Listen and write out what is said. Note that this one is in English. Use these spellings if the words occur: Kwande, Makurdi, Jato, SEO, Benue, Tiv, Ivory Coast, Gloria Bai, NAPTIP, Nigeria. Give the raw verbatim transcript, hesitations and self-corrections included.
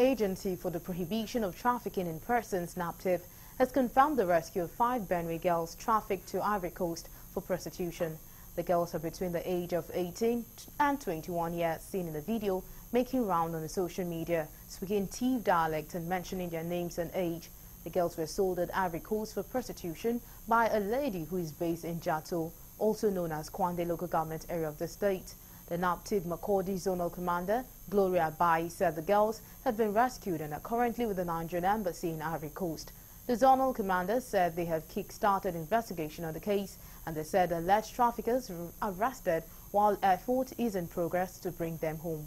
Agency for the Prohibition of Trafficking in Persons, NAPTIP, has confirmed the rescue of five Benue girls trafficked to Ivory Coast for prostitution. The girls are between the age of eighteen and twenty-one years, seen in the video making round on the social media, speaking Tiv dialect and mentioning their names and age. The girls were sold at Ivory Coast for prostitution by a lady who is based in Jato, also known as Kwande local government area of the state. The NAPTIP Makurdi zonal commander, Gloria Bai, said the girls had been rescued and are currently with the Nigerian embassy in Ivory Coast. The zonal commander said they have kick-started investigation on the case, and they said alleged traffickers were arrested while effort is in progress to bring them home.